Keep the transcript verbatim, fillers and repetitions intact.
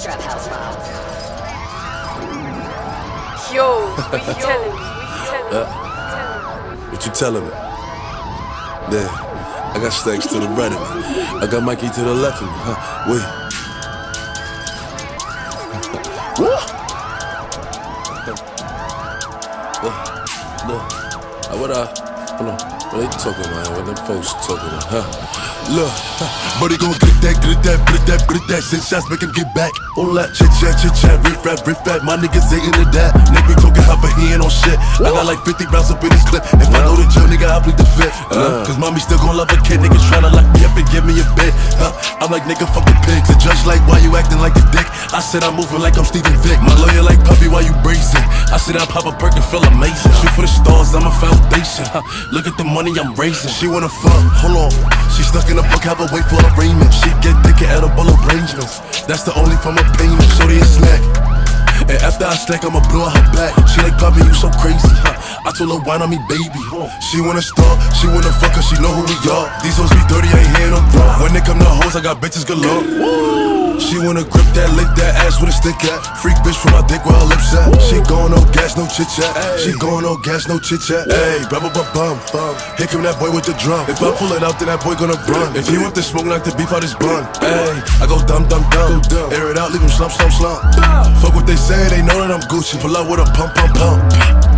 Trap house bomb. Yo, what you telling me? What you telling me? Yeah. I got Stacks to the right of me. I got Mikey to the left of me. Huh? Wait. Woo! Look, look. What I, hold on. What they talking about? What them folks talking about? Huh? Look. Buddy gon' get that, get that, get that, get that. Send shots, make him get back. All that chit chat, chit chat, riff rap, riff rap. My niggas ain't into that. Nigga talking how but he ain't on shit. I got like fifty rounds up in this clip. If I know the jail, nigga, I plead the fifth. Uh, Cause mommy still gon' love a kid. Niggas tryna lock me up and give me a bit. Huh? I'm like, nigga, fuck the pigs. The judge like, why you acting like a dick? I said I'm moving like I'm Steven Vick. My lawyer like, puppy, why you brazen? I said I pop a perk and feel amazing. Shoot for the stars, I'm a foundation. Huh? Look at the money I'm raising. She wanna fuck, hold on. She stuck in a book, have a wait for arraignment. She get dick and edible arrangements. That's the only form of payment. Shorty a snack. And after I slack, I'ma blow her back. She like, Poppy, you so crazy. Huh? I told her, wine on me, baby. She wanna start, she wanna fuck her, she know who we are. These hoes be dirty, I ain't hear them raw. When they come to hoes, I got bitches galore. She wanna grip that, lick that ass with a stick at. Freak bitch from my dick where her lips at. She going no gas, no chit chat. She going no gas, no chit chat. Hey, blah blah blah bum. Here come that boy with the drum. If I pull it out, then that boy gonna run. If you want the smoke, knock the beef out his bun. Hey, I go dumb, dumb, dumb. Air it out, leave him slump, slump, slump. Fuck what they say, they know that I'm Gucci. Pull out with a pump, pump, pump.